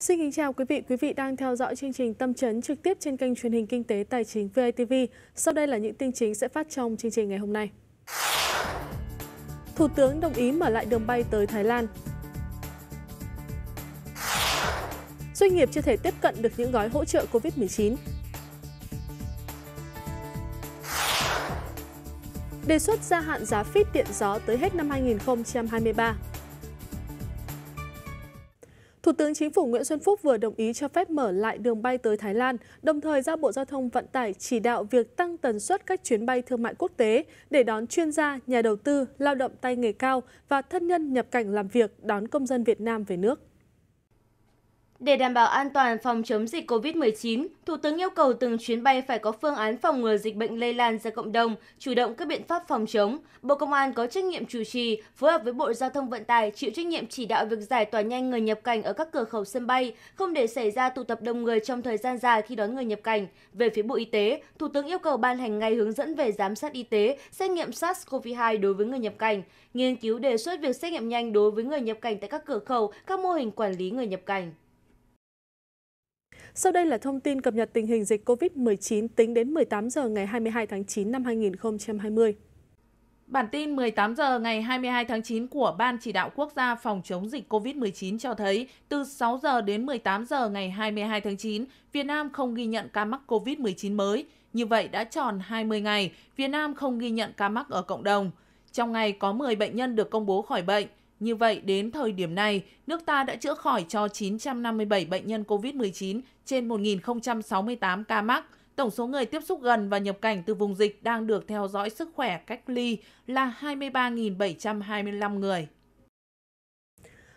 Xin kính chào quý vị đang theo dõi chương trình Tâm Trấn trực tiếp trên kênh truyền hình Kinh tế Tài chính VITV. Sau đây là những tin chính sẽ phát trong chương trình ngày hôm nay. Thủ tướng đồng ý mở lại đường bay tới Thái Lan. Doanh nghiệp chưa thể tiếp cận được những gói hỗ trợ Covid-19. Đề xuất gia hạn giá FIT điện gió tới hết năm 2023. Thủ tướng Chính phủ Nguyễn Xuân Phúc vừa đồng ý cho phép mở lại đường bay tới Thái Lan, đồng thời giao Bộ Giao thông Vận tải chỉ đạo việc tăng tần suất các chuyến bay thương mại quốc tế để đón chuyên gia, nhà đầu tư, lao động tay nghề cao và thân nhân nhập cảnh làm việc đón công dân Việt Nam về nước. Để đảm bảo an toàn phòng chống dịch COVID-19, Thủ tướng yêu cầu từng chuyến bay phải có phương án phòng ngừa dịch bệnh lây lan ra cộng đồng, chủ động các biện pháp phòng chống. Bộ Công an có trách nhiệm chủ trì, phối hợp với Bộ Giao thông Vận tải chịu trách nhiệm chỉ đạo việc giải tỏa nhanh người nhập cảnh ở các cửa khẩu sân bay, không để xảy ra tụ tập đông người trong thời gian dài khi đón người nhập cảnh. Về phía Bộ Y tế, Thủ tướng yêu cầu ban hành ngay hướng dẫn về giám sát y tế, xét nghiệm SARS-CoV-2 đối với người nhập cảnh, nghiên cứu đề xuất việc xét nghiệm nhanh đối với người nhập cảnh tại các cửa khẩu, các mô hình quản lý người nhập cảnh. Sau đây là thông tin cập nhật tình hình dịch COVID-19 tính đến 18 giờ ngày 22 tháng 9 năm 2020. Bản tin 18 giờ ngày 22 tháng 9 của Ban Chỉ đạo Quốc gia phòng chống dịch COVID-19 cho thấy từ 6 giờ đến 18 giờ ngày 22 tháng 9, Việt Nam không ghi nhận ca mắc COVID-19 mới. Như vậy đã tròn 20 ngày, Việt Nam không ghi nhận ca mắc ở cộng đồng. Trong ngày có 10 bệnh nhân được công bố khỏi bệnh. Như vậy, đến thời điểm này, nước ta đã chữa khỏi cho 957 bệnh nhân COVID-19 trên 1.068 ca mắc. Tổng số người tiếp xúc gần và nhập cảnh từ vùng dịch đang được theo dõi sức khỏe cách ly là 23.725 người.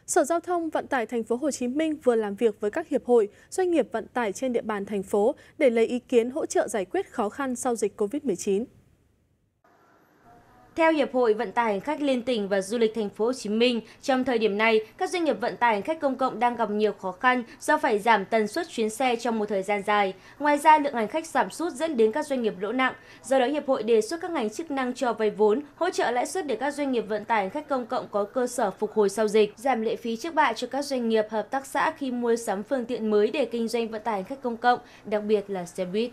Sở Giao thông Vận tải Thành phố Hồ Chí Minh vừa làm việc với các hiệp hội, doanh nghiệp vận tải trên địa bàn thành phố để lấy ý kiến hỗ trợ giải quyết khó khăn sau dịch COVID-19. Theo Hiệp hội Vận tải hành khách liên tỉnh và du lịch Thành phố Hồ Chí Minh, trong thời điểm này, các doanh nghiệp vận tải hành khách công cộng đang gặp nhiều khó khăn do phải giảm tần suất chuyến xe trong một thời gian dài. Ngoài ra, lượng hành khách giảm sút dẫn đến các doanh nghiệp lỗ nặng. Do đó, Hiệp hội đề xuất các ngành chức năng cho vay vốn, hỗ trợ lãi suất để các doanh nghiệp vận tải hành khách công cộng có cơ sở phục hồi sau dịch, giảm lệ phí trước bạ cho các doanh nghiệp hợp tác xã khi mua sắm phương tiện mới để kinh doanh vận tải hành khách công cộng, đặc biệt là xe buýt.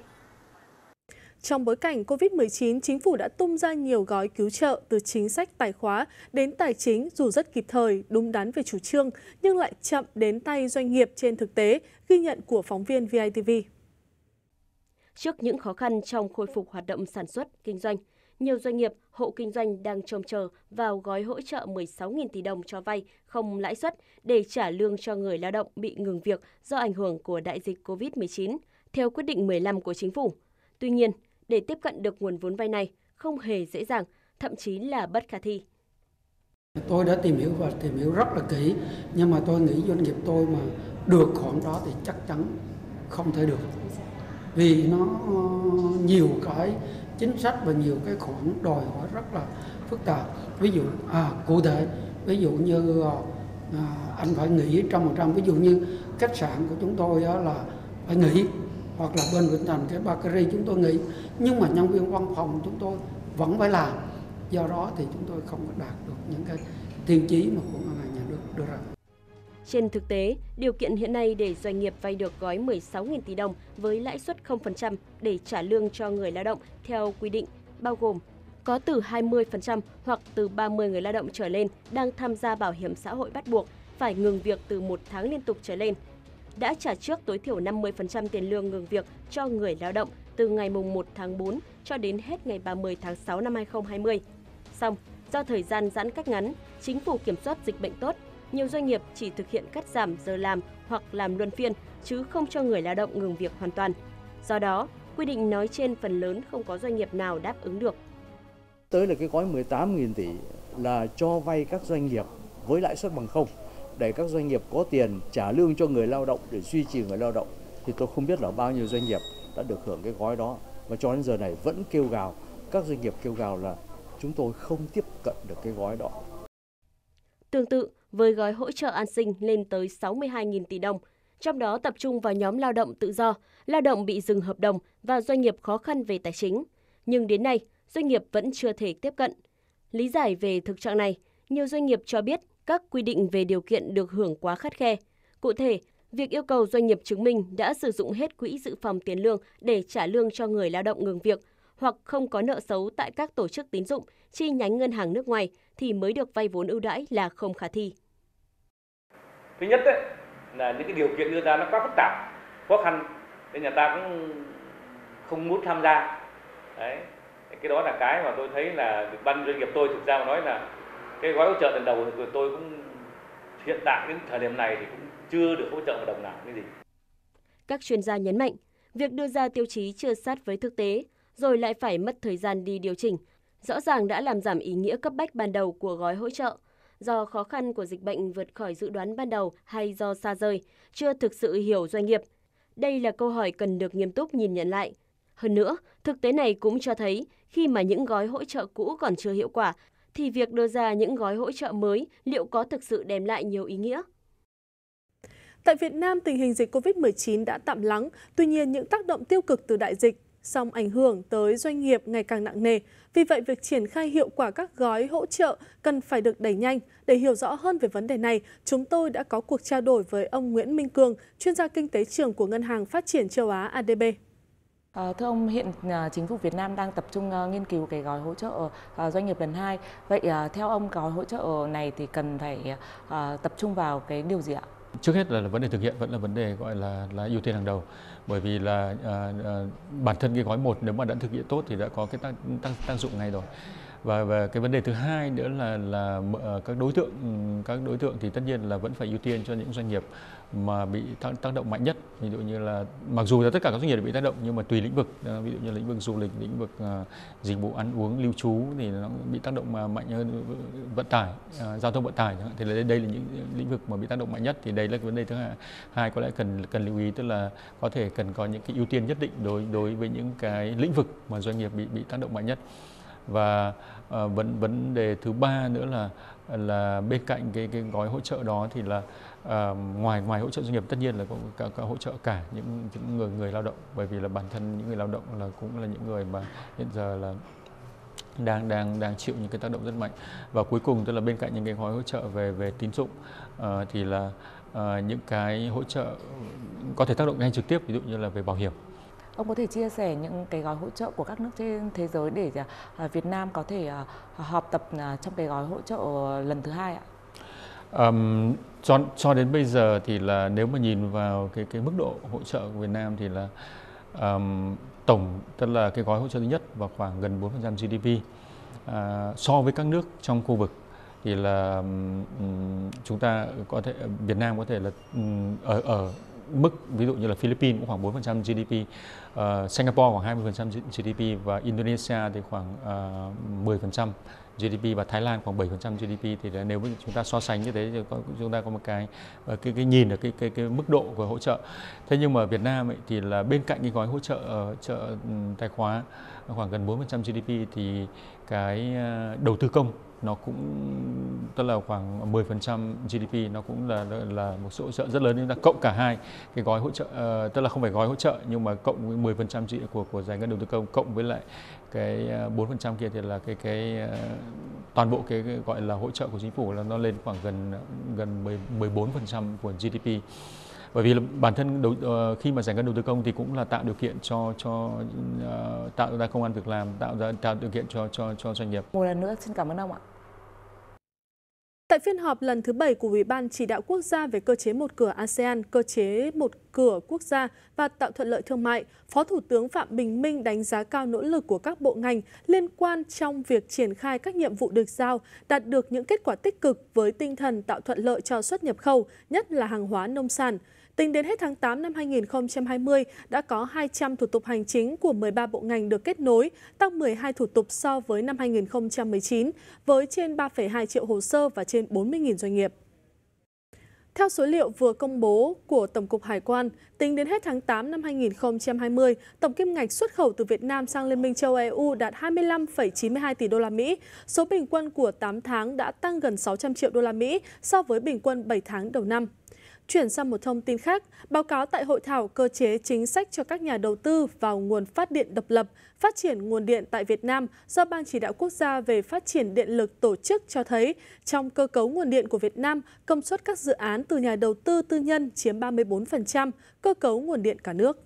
Trong bối cảnh COVID-19, chính phủ đã tung ra nhiều gói cứu trợ từ chính sách tài khóa đến tài chính dù rất kịp thời, đúng đắn về chủ trương nhưng lại chậm đến tay doanh nghiệp trên thực tế, ghi nhận của phóng viên VITV. Trước những khó khăn trong khôi phục hoạt động sản xuất, kinh doanh, nhiều doanh nghiệp, hộ kinh doanh đang trông chờ vào gói hỗ trợ 16.000 tỷ đồng cho vay không lãi suất để trả lương cho người lao động bị ngừng việc do ảnh hưởng của đại dịch COVID-19, theo quyết định 15 của chính phủ. Tuy nhiên, để tiếp cận được nguồn vốn vay này không hề dễ dàng, thậm chí là bất khả thi. Tôi đã tìm hiểu rất là kỹ, nhưng mà tôi nghĩ doanh nghiệp tôi mà được khoản đó thì chắc chắn không thể được. Vì nó nhiều cái chính sách và nhiều cái khoản đòi hỏi rất là phức tạp. Ví dụ cụ thể, ví dụ như anh phải nghỉ 100%, ví dụ như khách sạn của chúng tôi là phải nghỉ, hoặc là bên Vĩnh Thành cái Barclays chúng tôi nghỉ, nhưng mà nhân viên văn phòng chúng tôi vẫn phải làm. Do đó thì chúng tôi không đạt được những cái tiêu chí mà của ngân hàng nhà nước đưa ra. Trên thực tế, điều kiện hiện nay để doanh nghiệp vay được gói 16.000 tỷ đồng với lãi suất 0% để trả lương cho người lao động theo quy định bao gồm có từ 20% hoặc từ 30 người lao động trở lên đang tham gia bảo hiểm xã hội bắt buộc phải ngừng việc từ 1 tháng liên tục trở lên, đã trả trước tối thiểu 50% tiền lương ngừng việc cho người lao động từ ngày 1 tháng 4 cho đến hết ngày 30 tháng 6 năm 2020. Song, do thời gian giãn cách ngắn, chính phủ kiểm soát dịch bệnh tốt, nhiều doanh nghiệp chỉ thực hiện cắt giảm giờ làm hoặc làm luân phiên chứ không cho người lao động ngừng việc hoàn toàn. Do đó, quy định nói trên phần lớn không có doanh nghiệp nào đáp ứng được. Tới là cái gói 18.000 tỷ là cho vay các doanh nghiệp với lãi suất bằng không, để các doanh nghiệp có tiền trả lương cho người lao động để duy trì người lao động, thì tôi không biết là bao nhiêu doanh nghiệp đã được hưởng cái gói đó. Và cho đến giờ này vẫn kêu gào, các doanh nghiệp kêu gào là chúng tôi không tiếp cận được cái gói đó. Tương tự, với gói hỗ trợ an sinh lên tới 62.000 tỷ đồng, trong đó tập trung vào nhóm lao động tự do, lao động bị dừng hợp đồng và doanh nghiệp khó khăn về tài chính. Nhưng đến nay, doanh nghiệp vẫn chưa thể tiếp cận. Lý giải về thực trạng này, nhiều doanh nghiệp cho biết các quy định về điều kiện được hưởng quá khắt khe. Cụ thể, Việc yêu cầu doanh nghiệp chứng minh đã sử dụng hết quỹ dự phòng tiền lương để trả lương cho người lao động ngừng việc hoặc không có nợ xấu tại các tổ chức tín dụng, chi nhánh ngân hàng nước ngoài thì mới được vay vốn ưu đãi là không khả thi. Thứ nhất đấy, là những cái điều kiện đưa ra nó quá phức tạp, khó khăn nên nhà ta cũng không muốn tham gia. Đấy, cái đó là cái mà tôi thấy là ban doanh nghiệp tôi thực ra mà nói là cái gói hỗ trợ lần đầu của tôi cũng hiện tại đến thời điểm này thì cũng chưa được hỗ trợ một đồng nào cái gì. Các chuyên gia nhấn mạnh, việc đưa ra tiêu chí chưa sát với thực tế rồi lại phải mất thời gian đi điều chỉnh, rõ ràng đã làm giảm ý nghĩa cấp bách ban đầu của gói hỗ trợ. Do khó khăn của dịch bệnh vượt khỏi dự đoán ban đầu hay do xa rời, chưa thực sự hiểu doanh nghiệp? Đây là câu hỏi cần được nghiêm túc nhìn nhận lại. Hơn nữa, thực tế này cũng cho thấy khi mà những gói hỗ trợ cũ còn chưa hiệu quả, thì việc đưa ra những gói hỗ trợ mới liệu có thực sự đem lại nhiều ý nghĩa? Tại Việt Nam, tình hình dịch COVID-19 đã tạm lắng, tuy nhiên những tác động tiêu cực từ đại dịch song ảnh hưởng tới doanh nghiệp ngày càng nặng nề. Vì vậy, việc triển khai hiệu quả các gói hỗ trợ cần phải được đẩy nhanh. Để hiểu rõ hơn về vấn đề này, chúng tôi đã có cuộc trao đổi với ông Nguyễn Minh Cường, chuyên gia kinh tế trưởng của Ngân hàng Phát triển Châu Á ADB. Thưa ông, hiện chính phủ Việt Nam đang tập trung nghiên cứu cái gói hỗ trợ doanh nghiệp lần 2. Vậy theo ông, gói hỗ trợ này thì cần phải tập trung vào cái điều gì ạ? Trước hết là vấn đề thực hiện vẫn là vấn đề gọi là ưu tiên hàng đầu, bởi vì là bản thân cái gói 1 nếu mà đã thực hiện tốt thì đã có cái tác dụng ngay rồi. Và cái vấn đề thứ hai nữa là các đối tượng thì tất nhiên là vẫn phải ưu tiên cho những doanh nghiệp mà bị tác động mạnh nhất. Ví dụ như là mặc dù là tất cả các doanh nghiệp bị tác động nhưng mà tùy lĩnh vực, ví dụ như lĩnh vực du lịch, lĩnh vực dịch vụ ăn uống lưu trú thì nó bị tác động mà mạnh hơn, vận tải, giao thông vận tải thì đây là những lĩnh vực mà bị tác động mạnh nhất, thì đây là cái vấn đề thứ hai có lẽ cần lưu ý, tức là có thể cần có những cái ưu tiên nhất định đối với những cái lĩnh vực mà doanh nghiệp bị tác động mạnh nhất. Và vấn đề thứ ba nữa là bên cạnh cái gói hỗ trợ đó thì là ngoài hỗ trợ doanh nghiệp tất nhiên là có hỗ trợ cả những người lao động, bởi vì là bản thân những người lao động là cũng là những người mà hiện giờ là đang chịu những cái tác động rất mạnh. Và cuối cùng tức là bên cạnh những cái gói hỗ trợ về tín dụng thì là những cái hỗ trợ có thể tác động ngay trực tiếp, ví dụ như là về bảo hiểm. Ông có thể chia sẻ những cái gói hỗ trợ của các nước trên thế giới để Việt Nam có thể học tập trong cái gói hỗ trợ lần thứ 2 ạ? Cho đến bây giờ thì là nếu mà nhìn vào cái mức độ hỗ trợ của Việt Nam thì là tổng tức là cái gói hỗ trợ thứ nhất vào khoảng gần 4% GDP. So với các nước trong khu vực thì là Việt Nam có thể là ở mức ví dụ như là Philippines cũng khoảng 4% GDP, Singapore khoảng 20% GDP và Indonesia thì khoảng 10% GDP và Thái Lan khoảng 7% GDP, thì nếu chúng ta so sánh như thế thì chúng ta có một cái nhìn ở cái mức độ của hỗ trợ. Thế nhưng mà Việt Nam ấy, thì là bên cạnh cái gói hỗ trợ tài khóa khoảng gần 4% GDP thì cái đầu tư công nó cũng tức là khoảng 10% GDP, nó cũng là một số hỗ trợ rất lớn. Chúng ta cộng cả hai cái gói hỗ trợ, tức là không phải gói hỗ trợ nhưng mà cộng 10% của giải ngân đầu tư công cộng với lại cái 4% kia thì là cái toàn bộ cái gọi là hỗ trợ của chính phủ là nó lên khoảng gần 14% của GDP. Bởi vì là bản thân khi mà giải ngân đầu tư công thì cũng là tạo điều kiện cho tạo ra công ăn việc làm, tạo điều kiện cho doanh nghiệp. Một lần nữa xin cảm ơn ông ạ. Tại phiên họp lần thứ 7 của Ủy ban Chỉ đạo Quốc gia về cơ chế một cửa ASEAN, cơ chế một cửa quốc gia và tạo thuận lợi thương mại, Phó Thủ tướng Phạm Bình Minh đánh giá cao nỗ lực của các bộ ngành liên quan trong việc triển khai các nhiệm vụ được giao, đạt được những kết quả tích cực với tinh thần tạo thuận lợi cho xuất nhập khẩu, nhất là hàng hóa nông sản. Tính đến hết tháng 8 năm 2020, đã có 200 thủ tục hành chính của 13 bộ ngành được kết nối, tăng 12 thủ tục so với năm 2019, với trên 3,2 triệu hồ sơ và trên 40.000 doanh nghiệp. Theo số liệu vừa công bố của Tổng cục Hải quan, tính đến hết tháng 8 năm 2020, tổng kim ngạch xuất khẩu từ Việt Nam sang Liên minh châu EU đạt 25,92 tỷ đô la Mỹ. Số bình quân của 8 tháng đã tăng gần 600 triệu đô la Mỹ so với bình quân 7 tháng đầu năm. Chuyển sang một thông tin khác, báo cáo tại hội thảo cơ chế chính sách cho các nhà đầu tư vào nguồn phát điện độc lập, phát triển nguồn điện tại Việt Nam do Ban Chỉ đạo Quốc gia về Phát triển Điện lực tổ chức cho thấy, trong cơ cấu nguồn điện của Việt Nam, công suất các dự án từ nhà đầu tư tư nhân chiếm 34% cơ cấu nguồn điện cả nước.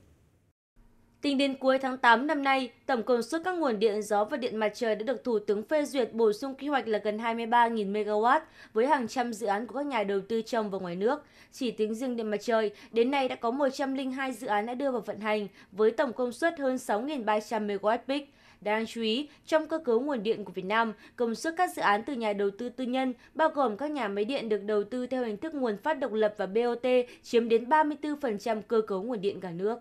Tính đến cuối tháng 8 năm nay, tổng công suất các nguồn điện gió và điện mặt trời đã được Thủ tướng phê duyệt bổ sung quy hoạch là gần 23.000 MW với hàng trăm dự án của các nhà đầu tư trong và ngoài nước. Chỉ tính riêng điện mặt trời, đến nay đã có 102 dự án đã đưa vào vận hành với tổng công suất hơn 6.300 MWp. Đáng chú ý, trong cơ cấu nguồn điện của Việt Nam, công suất các dự án từ nhà đầu tư tư nhân, bao gồm các nhà máy điện được đầu tư theo hình thức nguồn phát độc lập và BOT, chiếm đến 34% cơ cấu nguồn điện cả nước.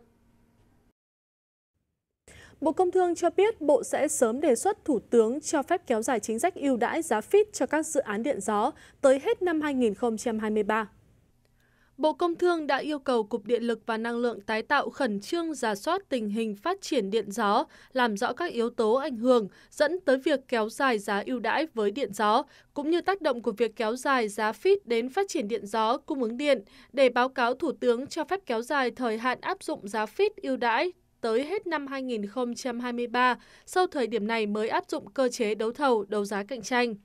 Bộ Công Thương cho biết Bộ sẽ sớm đề xuất Thủ tướng cho phép kéo dài chính sách ưu đãi giá FIT cho các dự án điện gió tới hết năm 2023. Bộ Công Thương đã yêu cầu Cục Điện lực và Năng lượng tái tạo khẩn trương rà soát tình hình phát triển điện gió, làm rõ các yếu tố ảnh hưởng dẫn tới việc kéo dài giá ưu đãi với điện gió, cũng như tác động của việc kéo dài giá FIT đến phát triển điện gió cung ứng điện, để báo cáo Thủ tướng cho phép kéo dài thời hạn áp dụng giá FIT ưu đãi tới hết năm 2023, sau thời điểm này mới áp dụng cơ chế đấu thầu, đấu giá cạnh tranh.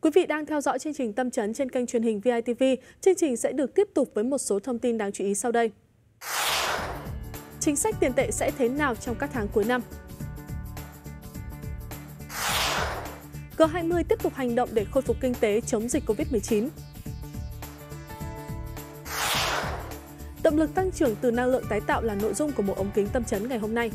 Quý vị đang theo dõi chương trình Tâm Trấn trên kênh truyền hình VITV. Chương trình sẽ được tiếp tục với một số thông tin đáng chú ý sau đây. Chính sách tiền tệ sẽ thế nào trong các tháng cuối năm? G20 tiếp tục hành động để khôi phục kinh tế chống dịch Covid-19. Động lực tăng trưởng từ năng lượng tái tạo là nội dung của một ống kính Tâm Trấn ngày hôm nay.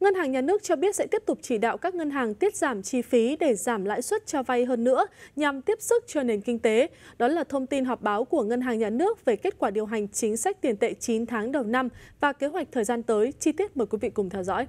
Ngân hàng Nhà nước cho biết sẽ tiếp tục chỉ đạo các ngân hàng tiết giảm chi phí để giảm lãi suất cho vay hơn nữa nhằm tiếp sức cho nền kinh tế. Đó là thông tin họp báo của Ngân hàng Nhà nước về kết quả điều hành chính sách tiền tệ 9 tháng đầu năm và kế hoạch thời gian tới. Chi tiết mời quý vị cùng theo dõi.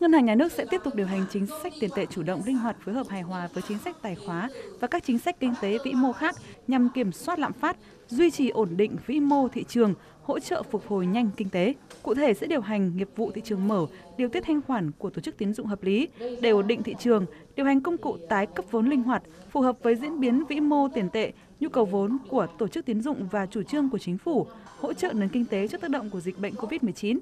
Ngân hàng Nhà nước sẽ tiếp tục điều hành chính sách tiền tệ chủ động, linh hoạt, phối hợp hài hòa với chính sách tài khóa và các chính sách kinh tế vĩ mô khác nhằm kiểm soát lạm phát, duy trì ổn định vĩ mô thị trường, hỗ trợ phục hồi nhanh kinh tế. Cụ thể sẽ điều hành nghiệp vụ thị trường mở, điều tiết thanh khoản của tổ chức tín dụng hợp lý để ổn định thị trường, điều hành công cụ tái cấp vốn linh hoạt, phù hợp với diễn biến vĩ mô tiền tệ, nhu cầu vốn của tổ chức tín dụng và chủ trương của chính phủ, hỗ trợ nền kinh tế trước tác động của dịch bệnh COVID-19.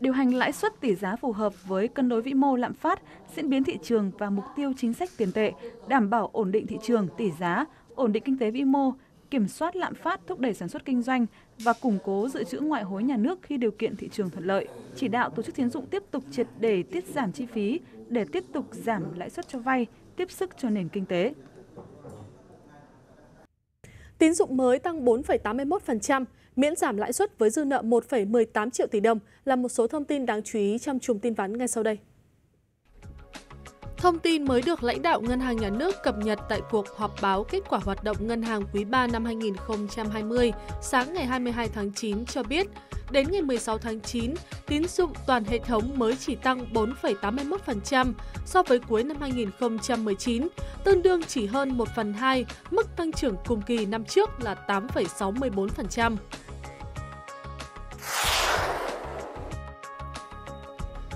Điều hành lãi suất tỷ giá phù hợp với cân đối vĩ mô lạm phát, diễn biến thị trường và mục tiêu chính sách tiền tệ, đảm bảo ổn định thị trường tỷ giá, ổn định kinh tế vĩ mô, kiểm soát lạm phát, thúc đẩy sản xuất kinh doanh và củng cố dự trữ ngoại hối nhà nước khi điều kiện thị trường thuận lợi. Chỉ đạo tổ chức tín dụng tiếp tục triệt để tiết giảm chi phí để tiếp tục giảm lãi suất cho vay, tiếp sức cho nền kinh tế. Tín dụng mới tăng 4,81%, miễn giảm lãi suất với dư nợ 1,18 triệu tỷ đồng là một số thông tin đáng chú ý trong chùm tin vắn ngay sau đây. Thông tin mới được lãnh đạo Ngân hàng Nhà nước cập nhật tại cuộc họp báo kết quả hoạt động ngân hàng quý 3 năm 2020 sáng ngày 22 tháng 9 cho biết, đến ngày 16 tháng 9, tín dụng toàn hệ thống mới chỉ tăng 4,81% so với cuối năm 2019, tương đương chỉ hơn 1/2 mức tăng trưởng cùng kỳ năm trước là 8,64%.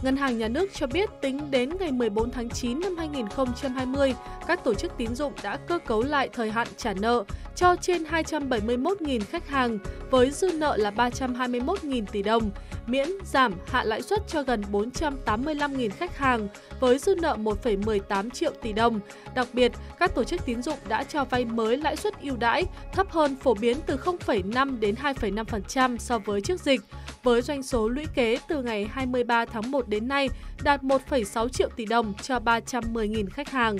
Ngân hàng Nhà nước cho biết tính đến ngày 14 tháng 9 năm 2020, các tổ chức tín dụng đã cơ cấu lại thời hạn trả nợ cho trên 271.000 khách hàng với dư nợ là 321.000 tỷ đồng, miễn giảm hạ lãi suất cho gần 485.000 khách hàng với dư nợ 1,18 triệu tỷ đồng. Đặc biệt, các tổ chức tín dụng đã cho vay mới lãi suất ưu đãi thấp hơn phổ biến từ 0,5 đến 2,5% so với trước dịch, với doanh số lũy kế từ ngày 23 tháng 1 đến nay đạt 1,6 triệu tỷ đồng cho 310.000 khách hàng.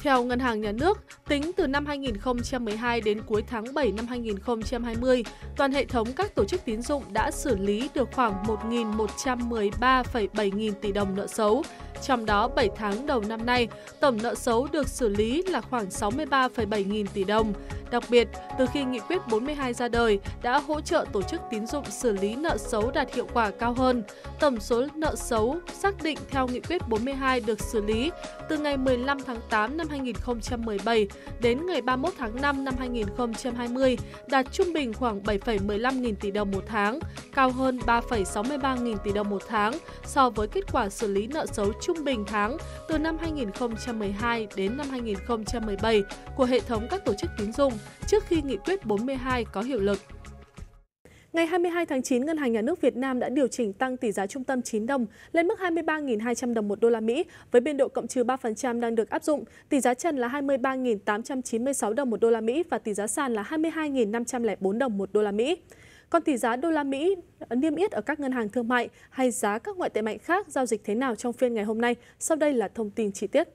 Theo Ngân hàng Nhà nước, tính từ năm 2012 đến cuối tháng 7 năm 2020, toàn hệ thống các tổ chức tín dụng đã xử lý được khoảng 1.113,7 nghìn tỷ đồng nợ xấu. Trong đó, 7 tháng đầu năm nay, tổng nợ xấu được xử lý là khoảng 63,7 nghìn tỷ đồng. Đặc biệt, từ khi Nghị quyết 42 ra đời, đã hỗ trợ tổ chức tín dụng xử lý nợ xấu đạt hiệu quả cao hơn. Tổng số nợ xấu xác định theo Nghị quyết 42 được xử lý từ ngày 15 tháng 8 năm 2017 đến ngày 31 tháng 5 năm 2020 đạt trung bình khoảng 7,15 nghìn tỷ đồng một tháng, cao hơn 3,63 nghìn tỷ đồng một tháng so với kết quả xử lý nợ xấu trung bình tháng từ năm 2012 đến năm 2017 của hệ thống các tổ chức tín dụng trước khi Nghị quyết 42 có hiệu lực. Ngày 22 tháng 9, Ngân hàng Nhà nước Việt Nam đã điều chỉnh tăng tỷ giá trung tâm 9 đồng lên mức 23.200 đồng một đô la Mỹ với biên độ cộng trừ 3% đang được áp dụng. Tỷ giá trần là 23.896 đồng một đô la Mỹ và tỷ giá sàn là 22.504 đồng một đô la Mỹ. Còn tỷ giá đô la Mỹ niêm yết ở các ngân hàng thương mại hay giá các ngoại tệ mạnh khác giao dịch thế nào trong phiên ngày hôm nay? Sau đây là thông tin chi tiết.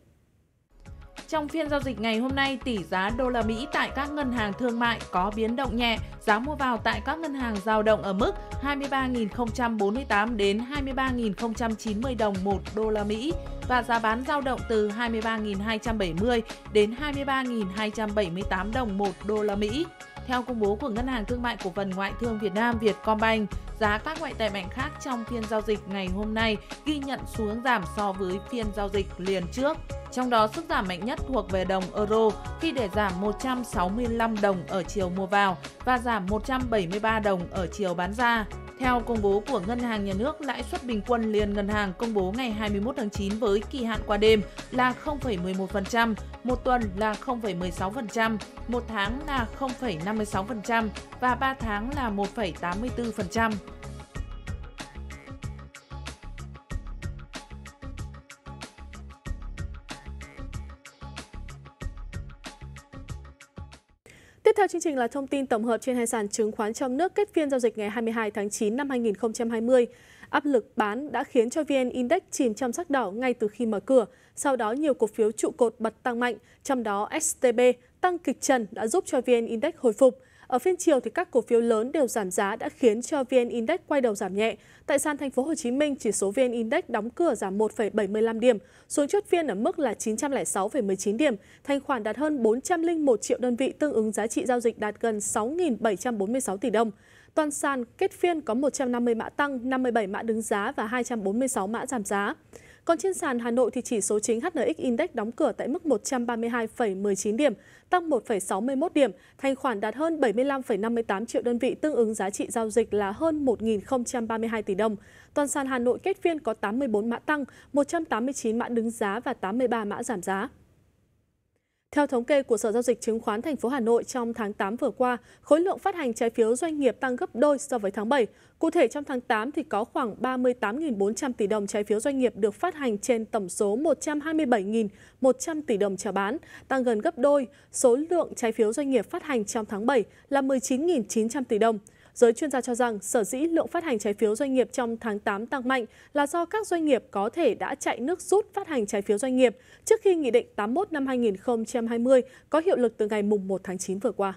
Trong phiên giao dịch ngày hôm nay, tỷ giá đô la Mỹ tại các ngân hàng thương mại có biến động nhẹ, giá mua vào tại các ngân hàng dao động ở mức 23.048 đến 23.090 đồng 1 đô la Mỹ và giá bán dao động từ 23.270 đến 23.278 đồng 1 đô la Mỹ. Theo công bố của Ngân hàng Thương mại Cổ phần Ngoại thương Việt Nam Vietcombank, giá các ngoại tệ mạnh khác trong phiên giao dịch ngày hôm nay ghi nhận xu hướng giảm so với phiên giao dịch liền trước. Trong đó, sức giảm mạnh nhất thuộc về đồng euro khi để giảm 165 đồng ở chiều mua vào và giảm 173 đồng ở chiều bán ra. Theo công bố của Ngân hàng Nhà nước, lãi suất bình quân liên ngân hàng công bố ngày 21 tháng 9 với kỳ hạn qua đêm là 0,11%, một tuần là 0,16%, một tháng là 0,56% và 3 tháng là 1,84%. Tiếp theo chương trình là thông tin tổng hợp trên hai sàn chứng khoán trong nước kết phiên giao dịch ngày 22 tháng 9 năm 2020. Áp lực bán đã khiến cho VN Index chìm trong sắc đỏ ngay từ khi mở cửa. Sau đó, nhiều cổ phiếu trụ cột bật tăng mạnh, trong đó STB tăng kịch trần đã giúp cho VN Index hồi phục. Ở phiên chiều thì các cổ phiếu lớn đều giảm giá đã khiến cho VN Index quay đầu giảm nhẹ. Tại sàn Thành phố Hồ Chí Minh, chỉ số VN Index đóng cửa giảm 1,75 điểm, xuống chốt phiên ở mức là 906,19 điểm, thanh khoản đạt hơn 401 triệu đơn vị, tương ứng giá trị giao dịch đạt gần 6.746 tỷ đồng. Toàn sàn kết phiên có 150 mã tăng, 57 mã đứng giá và 246 mã giảm giá. Còn trên sàn Hà Nội thì chỉ số chính HNX Index đóng cửa tại mức 132,19 điểm, tăng 1,61 điểm, thanh khoản đạt hơn 75,58 triệu đơn vị, tương ứng giá trị giao dịch là hơn 1.032 tỷ đồng. Toàn sàn Hà Nội kết phiên có 84 mã tăng, 189 mã đứng giá và 83 mã giảm giá. Theo thống kê của Sở Giao dịch Chứng khoán Thành phố Hà Nội, trong tháng 8 vừa qua, khối lượng phát hành trái phiếu doanh nghiệp tăng gấp đôi so với tháng 7. Cụ thể, trong tháng 8 thì có khoảng 38.400 tỷ đồng trái phiếu doanh nghiệp được phát hành trên tổng số 127.100 tỷ đồng chào bán, tăng gần gấp đôi số lượng trái phiếu doanh nghiệp phát hành trong tháng 7 là 19.900 tỷ đồng. Giới chuyên gia cho rằng sở dĩ lượng phát hành trái phiếu doanh nghiệp trong tháng 8 tăng mạnh là do các doanh nghiệp có thể đã chạy nước rút phát hành trái phiếu doanh nghiệp trước khi Nghị định 81 năm 2020 có hiệu lực từ ngày 1 tháng 9 vừa qua.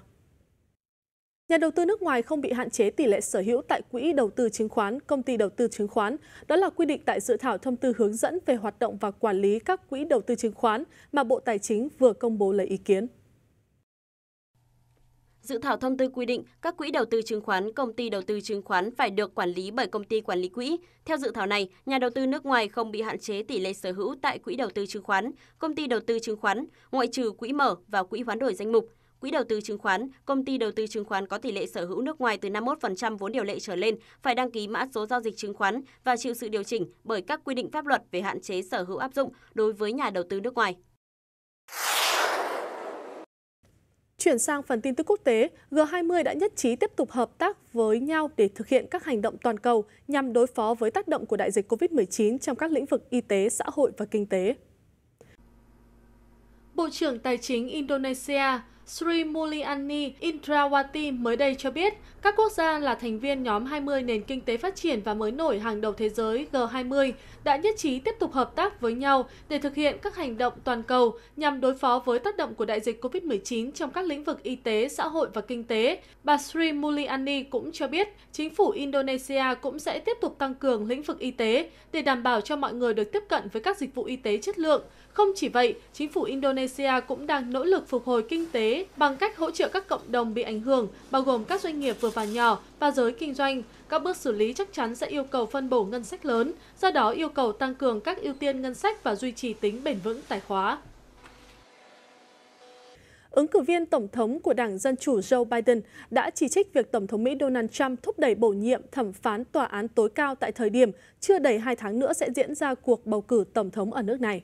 Nhà đầu tư nước ngoài không bị hạn chế tỷ lệ sở hữu tại quỹ đầu tư chứng khoán, công ty đầu tư chứng khoán. Đó là quy định tại dự thảo thông tư hướng dẫn về hoạt động và quản lý các quỹ đầu tư chứng khoán mà Bộ Tài chính vừa công bố lấy ý kiến. Dự thảo thông tư quy định các quỹ đầu tư chứng khoán, công ty đầu tư chứng khoán phải được quản lý bởi công ty quản lý quỹ. Theo dự thảo này, nhà đầu tư nước ngoài không bị hạn chế tỷ lệ sở hữu tại quỹ đầu tư chứng khoán, công ty đầu tư chứng khoán, ngoại trừ quỹ mở và quỹ hoán đổi danh mục. Quỹ đầu tư chứng khoán, công ty đầu tư chứng khoán có tỷ lệ sở hữu nước ngoài từ 51% vốn điều lệ trở lên phải đăng ký mã số giao dịch chứng khoán và chịu sự điều chỉnh bởi các quy định pháp luật về hạn chế sở hữu áp dụng đối với nhà đầu tư nước ngoài. Chuyển sang phần tin tức quốc tế, G20 đã nhất trí tiếp tục hợp tác với nhau để thực hiện các hành động toàn cầu nhằm đối phó với tác động của đại dịch COVID-19 trong các lĩnh vực y tế, xã hội và kinh tế. Bộ trưởng Tài chính Indonesia Sri Mulyani Indrawati mới đây cho biết các quốc gia là thành viên nhóm 20 nền kinh tế phát triển và mới nổi hàng đầu thế giới G20 đã nhất trí tiếp tục hợp tác với nhau để thực hiện các hành động toàn cầu nhằm đối phó với tác động của đại dịch COVID-19 trong các lĩnh vực y tế, xã hội và kinh tế. Bà Sri Mulyani cũng cho biết chính phủ Indonesia cũng sẽ tiếp tục tăng cường lĩnh vực y tế để đảm bảo cho mọi người được tiếp cận với các dịch vụ y tế chất lượng. Không chỉ vậy, chính phủ Indonesia cũng đang nỗ lực phục hồi kinh tế bằng cách hỗ trợ các cộng đồng bị ảnh hưởng, bao gồm các doanh nghiệp vừa và nhỏ và giới kinh doanh. Các bước xử lý chắc chắn sẽ yêu cầu phân bổ ngân sách lớn, do đó yêu cầu tăng cường các ưu tiên ngân sách và duy trì tính bền vững tài khóa. ứng cử viên Tổng thống của Đảng Dân Chủ Joe Biden đã chỉ trích việc Tổng thống Mỹ Donald Trump thúc đẩy bổ nhiệm thẩm phán Tòa án tối cao tại thời điểm chưa đầy 2 tháng nữa sẽ diễn ra cuộc bầu cử Tổng thống ở nước này.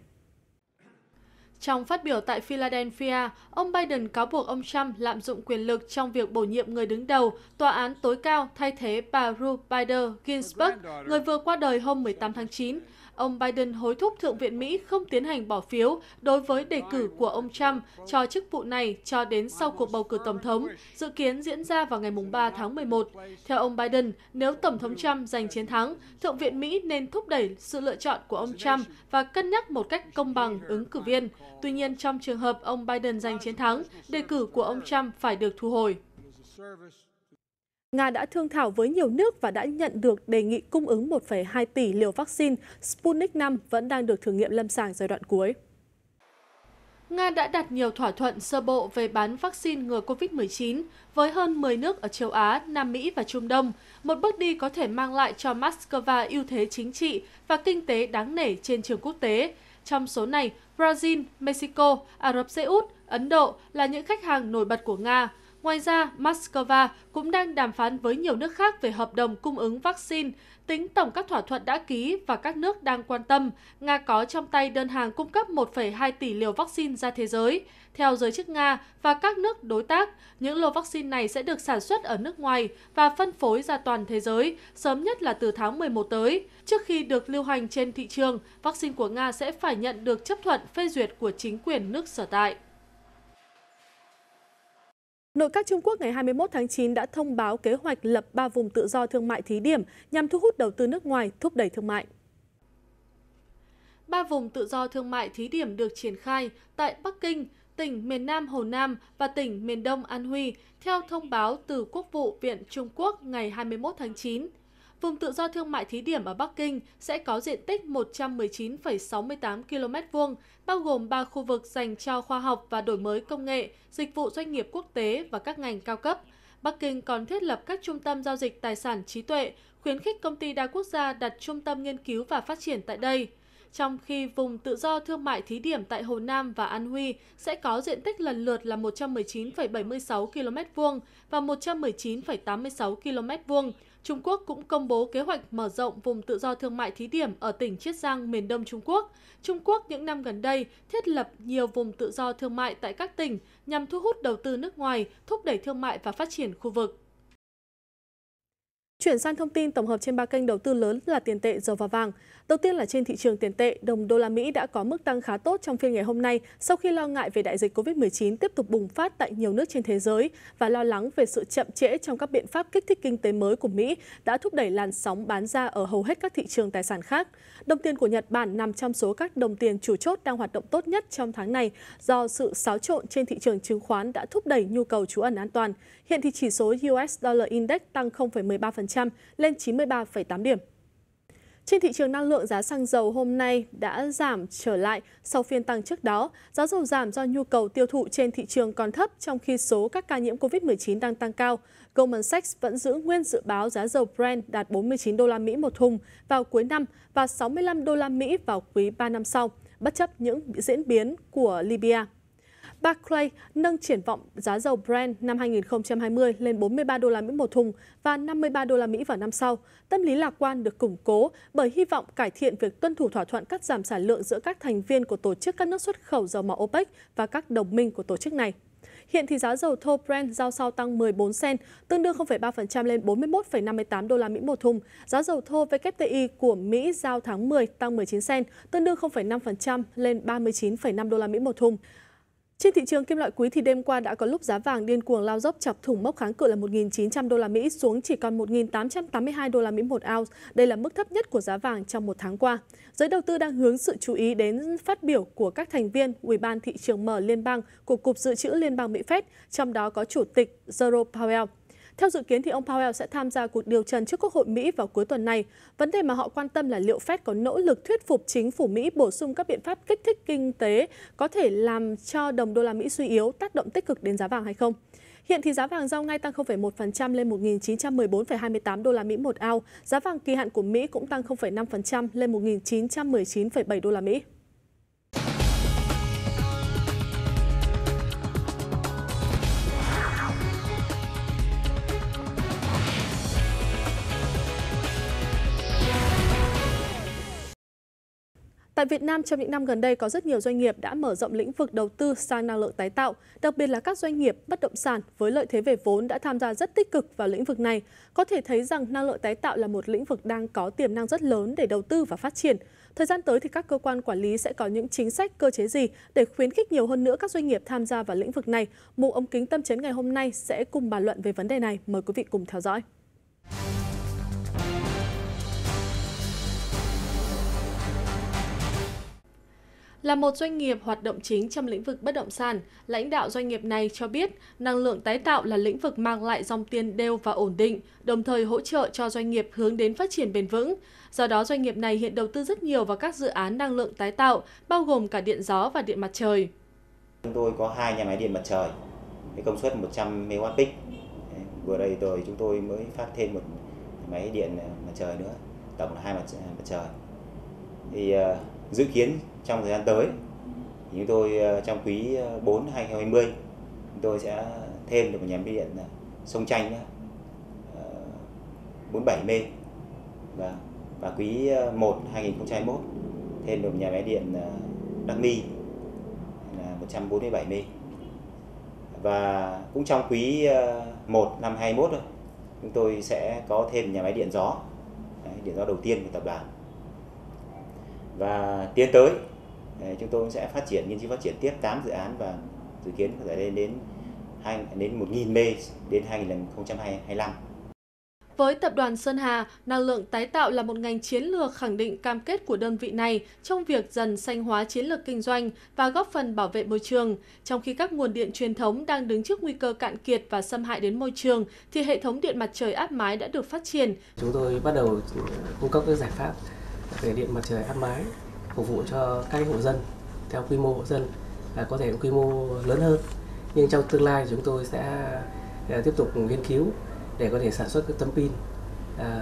Trong phát biểu tại Philadelphia, ông Biden cáo buộc ông Trump lạm dụng quyền lực trong việc bổ nhiệm người đứng đầu tòa án tối cao thay thế bà Ruth Bader Ginsburg, người vừa qua đời hôm 18 tháng 9. Ông Biden hối thúc Thượng viện Mỹ không tiến hành bỏ phiếu đối với đề cử của ông Trump cho chức vụ này cho đến sau cuộc bầu cử Tổng thống, dự kiến diễn ra vào ngày 3 tháng 11. Theo ông Biden, nếu Tổng thống Trump giành chiến thắng, Thượng viện Mỹ nên thúc đẩy sự lựa chọn của ông Trump và cân nhắc một cách công bằng ứng cử viên. Tuy nhiên, trong trường hợp ông Biden giành chiến thắng, đề cử của ông Trump phải được thu hồi. Nga đã thương thảo với nhiều nước và đã nhận được đề nghị cung ứng 1,2 tỷ liều vaccine Sputnik V vẫn đang được thử nghiệm lâm sàng giai đoạn cuối. Nga đã đạt nhiều thỏa thuận sơ bộ về bán vaccine ngừa COVID-19 với hơn 10 nước ở châu Á, Nam Mỹ và Trung Đông, một bước đi có thể mang lại cho Moscow ưu thế chính trị và kinh tế đáng nể trên trường quốc tế. Trong số này, Brazil, Mexico, Ả Rập Xê Út, Ấn Độ là những khách hàng nổi bật của Nga. Ngoài ra, Moscow cũng đang đàm phán với nhiều nước khác về hợp đồng cung ứng vaccine. Tính tổng các thỏa thuận đã ký và các nước đang quan tâm, Nga có trong tay đơn hàng cung cấp 1,2 tỷ liều vaccine ra thế giới. Theo giới chức Nga và các nước đối tác, những lô vaccine này sẽ được sản xuất ở nước ngoài và phân phối ra toàn thế giới, sớm nhất là từ tháng 11 tới. Trước khi được lưu hành trên thị trường, vaccine của Nga sẽ phải nhận được chấp thuận phê duyệt của chính quyền nước sở tại. Nội các Trung Quốc ngày 21 tháng 9 đã thông báo kế hoạch lập 3 vùng tự do thương mại thí điểm nhằm thu hút đầu tư nước ngoài, thúc đẩy thương mại. 3 vùng tự do thương mại thí điểm được triển khai tại Bắc Kinh, tỉnh miền Nam Hồ Nam và tỉnh miền Đông An Huy, theo thông báo từ Quốc vụ Viện Trung Quốc ngày 21 tháng 9. Vùng tự do thương mại thí điểm ở Bắc Kinh sẽ có diện tích 119,68 km2, bao gồm 3 khu vực dành cho khoa học và đổi mới công nghệ, dịch vụ doanh nghiệp quốc tế và các ngành cao cấp. Bắc Kinh còn thiết lập các trung tâm giao dịch tài sản trí tuệ, khuyến khích công ty đa quốc gia đặt trung tâm nghiên cứu và phát triển tại đây. Trong khi vùng tự do thương mại thí điểm tại Hồ Nam và An Huy sẽ có diện tích lần lượt là 119,76 km2 và 119,86 km2, Trung Quốc cũng công bố kế hoạch mở rộng vùng tự do thương mại thí điểm ở tỉnh Chiết Giang, miền Đông Trung Quốc. Trung Quốc những năm gần đây thiết lập nhiều vùng tự do thương mại tại các tỉnh nhằm thu hút đầu tư nước ngoài, thúc đẩy thương mại và phát triển khu vực. Chuyển sang thông tin tổng hợp trên 3 kênh đầu tư lớn là tiền tệ, dầu và vàng. Đầu tiên là trên thị trường tiền tệ, đồng đô la Mỹ đã có mức tăng khá tốt trong phiên ngày hôm nay sau khi lo ngại về đại dịch COVID-19 tiếp tục bùng phát tại nhiều nước trên thế giới và lo lắng về sự chậm trễ trong các biện pháp kích thích kinh tế mới của Mỹ đã thúc đẩy làn sóng bán ra ở hầu hết các thị trường tài sản khác. Đồng tiền của Nhật Bản nằm trong số các đồng tiền chủ chốt đang hoạt động tốt nhất trong tháng này do sự xáo trộn trên thị trường chứng khoán đã thúc đẩy nhu cầu trú ẩn an toàn. Hiện thì chỉ số US Dollar Index tăng 0,13% lên 93,8 điểm. Trên thị trường năng lượng, giá xăng dầu hôm nay đã giảm trở lại sau phiên tăng trước đó. Giá dầu giảm do nhu cầu tiêu thụ trên thị trường còn thấp trong khi số các ca nhiễm COVID-19 đang tăng cao. Goldman Sachs vẫn giữ nguyên dự báo giá dầu Brent đạt 49 đô la Mỹ một thùng vào cuối năm và 65 đô la Mỹ vào quý 3 năm sau, bất chấp những diễn biến của Libya. Barclays nâng triển vọng giá dầu Brent năm 2020 lên 43 đô la Mỹ một thùng và 53 đô la Mỹ vào năm sau. Tâm lý lạc quan được củng cố bởi hy vọng cải thiện việc tuân thủ thỏa thuận cắt giảm sản lượng giữa các thành viên của tổ chức các nước xuất khẩu dầu mỏ OPEC và các đồng minh của tổ chức này. Hiện thì giá dầu thô Brent giao sau tăng 14 cent, tương đương 0,3% lên 41,58 đô la Mỹ một thùng. Giá dầu thô WTI của Mỹ giao tháng 10 tăng 19 cent, tương đương 0,5% lên 39,5 đô la Mỹ một thùng. Trên thị trường kim loại quý thì đêm qua đã có lúc giá vàng điên cuồng lao dốc chọc thủng mốc kháng cự là 1.900 đô la Mỹ xuống chỉ còn 1.882 đô la Mỹ một ounce. Đây là mức thấp nhất của giá vàng trong một tháng qua. Giới đầu tư đang hướng sự chú ý đến phát biểu của các thành viên Ủy ban thị trường mở liên bang của Cục Dự trữ Liên bang Mỹ Fed, trong đó có Chủ tịch Jerome Powell. Theo dự kiến thì ông Powell sẽ tham gia cuộc điều trần trước Quốc hội Mỹ vào cuối tuần này. Vấn đề mà họ quan tâm là liệu Fed có nỗ lực thuyết phục chính phủ Mỹ bổ sung các biện pháp kích thích kinh tế có thể làm cho đồng đô la Mỹ suy yếu, tác động tích cực đến giá vàng hay không. Hiện thì giá vàng giao ngay tăng 0,1% lên 1.914,28 đô la Mỹ một ounce. Giá vàng kỳ hạn của Mỹ cũng tăng 0,5% lên 1.919,7 đô la Mỹ. Tại Việt Nam, trong những năm gần đây, có rất nhiều doanh nghiệp đã mở rộng lĩnh vực đầu tư sang năng lượng tái tạo, đặc biệt là các doanh nghiệp bất động sản với lợi thế về vốn đã tham gia rất tích cực vào lĩnh vực này. Có thể thấy rằng năng lượng tái tạo là một lĩnh vực đang có tiềm năng rất lớn để đầu tư và phát triển. Thời gian tới thì các cơ quan quản lý sẽ có những chính sách, cơ chế gì để khuyến khích nhiều hơn nữa các doanh nghiệp tham gia vào lĩnh vực này? Mục ống kính tâm chiến ngày hôm nay sẽ cùng bàn luận về vấn đề này. Mời quý vị cùng theo dõi. Là một doanh nghiệp hoạt động chính trong lĩnh vực bất động sản, lãnh đạo doanh nghiệp này cho biết năng lượng tái tạo là lĩnh vực mang lại dòng tiền đều và ổn định, đồng thời hỗ trợ cho doanh nghiệp hướng đến phát triển bền vững. Do đó, doanh nghiệp này hiện đầu tư rất nhiều vào các dự án năng lượng tái tạo, bao gồm cả điện gió và điện mặt trời. Chúng tôi có hai nhà máy điện mặt trời với công suất 100 MW. Vừa đây rồi chúng tôi mới phát thêm một máy điện mặt trời nữa, tổng là hai mặt trời. Thì dự kiến trong thời gian tới, chúng tôi trong quý 4 2020 chúng tôi sẽ thêm được một nhà máy điện Sông Tranh 47 mê và quý 1 2021 thêm được nhà máy điện Đăng Mi là 147 mê. Và cũng trong quý 1 năm 2021 chúng tôi sẽ có thêm nhà máy điện gió. Điện gió đầu tiên của tập đoàn. Và tiến tới chúng tôi sẽ phát triển, nghiên cứu phát triển tiếp 8 dự án và dự kiến có thể lên đến 1.000 mê đến 2025. Với tập đoàn Sơn Hà, năng lượng tái tạo là một ngành chiến lược, khẳng định cam kết của đơn vị này trong việc dần xanh hóa chiến lược kinh doanh và góp phần bảo vệ môi trường. Trong khi các nguồn điện truyền thống đang đứng trước nguy cơ cạn kiệt và xâm hại đến môi trường, thì hệ thống điện mặt trời áp mái đã được phát triển. Chúng tôi bắt đầu cung cấp các giải pháp về điện mặt trời áp mái phục vụ cho các hộ dân theo quy mô hộ dân, có thể quy mô lớn hơn. Nhưng trong tương lai chúng tôi sẽ tiếp tục nghiên cứu để có thể sản xuất các tấm pin,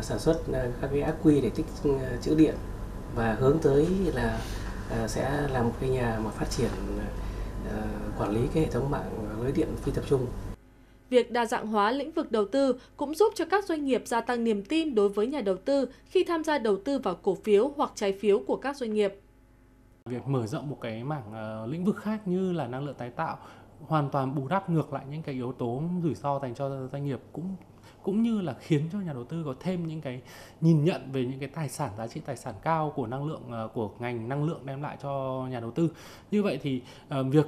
sản xuất các cái ác quy để tích trữ điện và hướng tới là sẽ làm một cái nhà mà phát triển quản lý cái hệ thống mạng lưới điện phi tập trung. Việc đa dạng hóa lĩnh vực đầu tư cũng giúp cho các doanh nghiệp gia tăng niềm tin đối với nhà đầu tư khi tham gia đầu tư vào cổ phiếu hoặc trái phiếu của các doanh nghiệp. Việc mở rộng một cái mảng lĩnh vực khác như là năng lượng tái tạo hoàn toàn bù đắp ngược lại những cái yếu tố rủi ro dành cho doanh nghiệp, cũng như là khiến cho nhà đầu tư có thêm những cái nhìn nhận về những cái tài sản, giá trị tài sản cao của năng lượng, của ngành năng lượng đem lại cho nhà đầu tư. Như vậy thì việc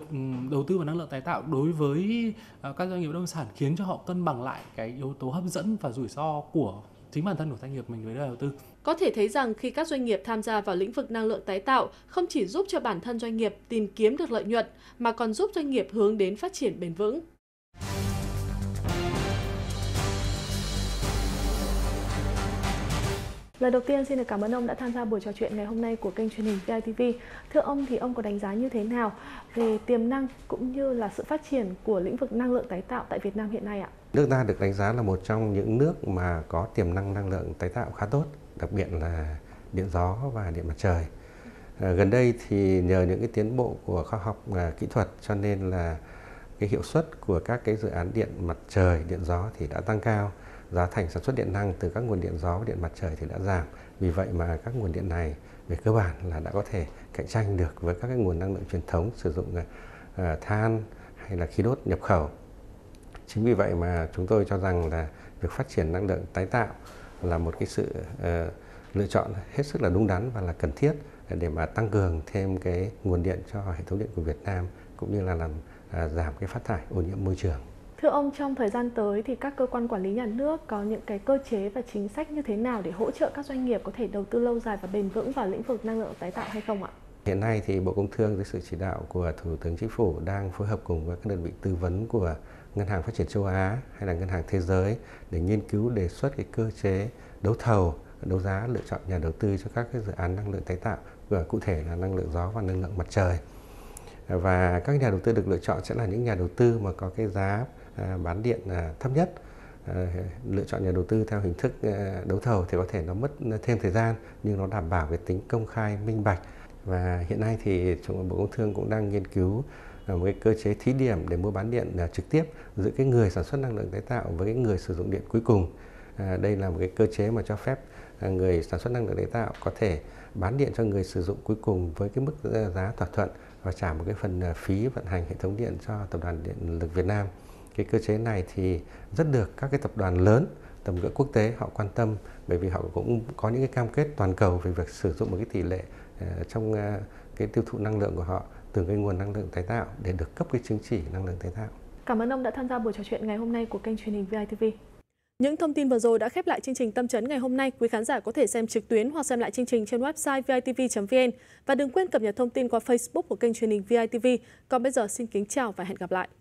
đầu tư vào năng lượng tái tạo đối với các doanh nghiệp bất động sản khiến cho họ cân bằng lại cái yếu tố hấp dẫn và rủi ro của chính bản thân của doanh nghiệp mình với nhà đầu tư. Có thể thấy rằng khi các doanh nghiệp tham gia vào lĩnh vực năng lượng tái tạo không chỉ giúp cho bản thân doanh nghiệp tìm kiếm được lợi nhuận mà còn giúp doanh nghiệp hướng đến phát triển bền vững. Lời đầu tiên xin được cảm ơn ông đã tham gia buổi trò chuyện ngày hôm nay của kênh truyền hình VITV. Thưa ông thì ông có đánh giá như thế nào về tiềm năng cũng như là sự phát triển của lĩnh vực năng lượng tái tạo tại Việt Nam hiện nay ạ? Nước ta được đánh giá là một trong những nước mà có tiềm năng năng lượng tái tạo khá tốt, đặc biệt là điện gió và điện mặt trời. Gần đây thì nhờ những cái tiến bộ của khoa học và kỹ thuật cho nên là cái hiệu suất của các cái dự án điện mặt trời, điện gió thì đã tăng cao. Giá thành sản xuất điện năng từ các nguồn điện gió, điện mặt trời thì đã giảm. Vì vậy mà các nguồn điện này về cơ bản là đã có thể cạnh tranh được với các cái nguồn năng lượng truyền thống sử dụng than hay là khí đốt nhập khẩu. Chính vì vậy mà chúng tôi cho rằng là việc phát triển năng lượng tái tạo là một cái sự lựa chọn hết sức là đúng đắn và là cần thiết để mà tăng cường thêm cái nguồn điện cho hệ thống điện của Việt Nam cũng như là làm giảm cái phát thải ô nhiễm môi trường. Thưa ông, trong thời gian tới thì các cơ quan quản lý nhà nước có những cái cơ chế và chính sách như thế nào để hỗ trợ các doanh nghiệp có thể đầu tư lâu dài và bền vững vào lĩnh vực năng lượng tái tạo hay không ạ? Hiện nay thì Bộ Công Thương dưới sự chỉ đạo của Thủ tướng Chính phủ đang phối hợp cùng với các đơn vị tư vấn của Ngân hàng Phát triển Châu Á hay là Ngân hàng Thế giới để nghiên cứu đề xuất cái cơ chế đấu thầu, đấu giá lựa chọn nhà đầu tư cho các cái dự án năng lượng tái tạo, cụ thể là năng lượng gió và năng lượng mặt trời. Và các nhà đầu tư được lựa chọn sẽ là những nhà đầu tư mà có cái giá bán điện thấp nhất. Lựa chọn nhà đầu tư theo hình thức đấu thầu thì có thể nó mất thêm thời gian nhưng nó đảm bảo cái tính công khai, minh bạch. Và hiện nay thì Bộ Công Thương cũng đang nghiên cứu một cái cơ chế thí điểm để mua bán điện trực tiếp giữa cái người sản xuất năng lượng tái tạo với cái người sử dụng điện cuối cùng. Đây là một cái cơ chế mà cho phép người sản xuất năng lượng tái tạo có thể bán điện cho người sử dụng cuối cùng với cái mức giá thỏa thuận và trả một cái phần phí vận hành hệ thống điện cho Tập đoàn Điện lực Việt Nam. Cái cơ chế này thì rất được các cái tập đoàn lớn tầm cỡ quốc tế họ quan tâm, bởi vì họ cũng có những cái cam kết toàn cầu về việc sử dụng một cái tỷ lệ trong cái tiêu thụ năng lượng của họ từ cái nguồn năng lượng tái tạo để được cấp cái chứng chỉ năng lượng tái tạo. Cảm ơn ông đã tham gia buổi trò chuyện ngày hôm nay của kênh truyền hình VITV. Những thông tin vừa rồi đã khép lại chương trình Tâm Trấn ngày hôm nay. Quý khán giả có thể xem trực tuyến hoặc xem lại chương trình trên website vitv.vn và đừng quên cập nhật thông tin qua Facebook của kênh truyền hình VITV. Còn bây giờ xin kính chào và hẹn gặp lại.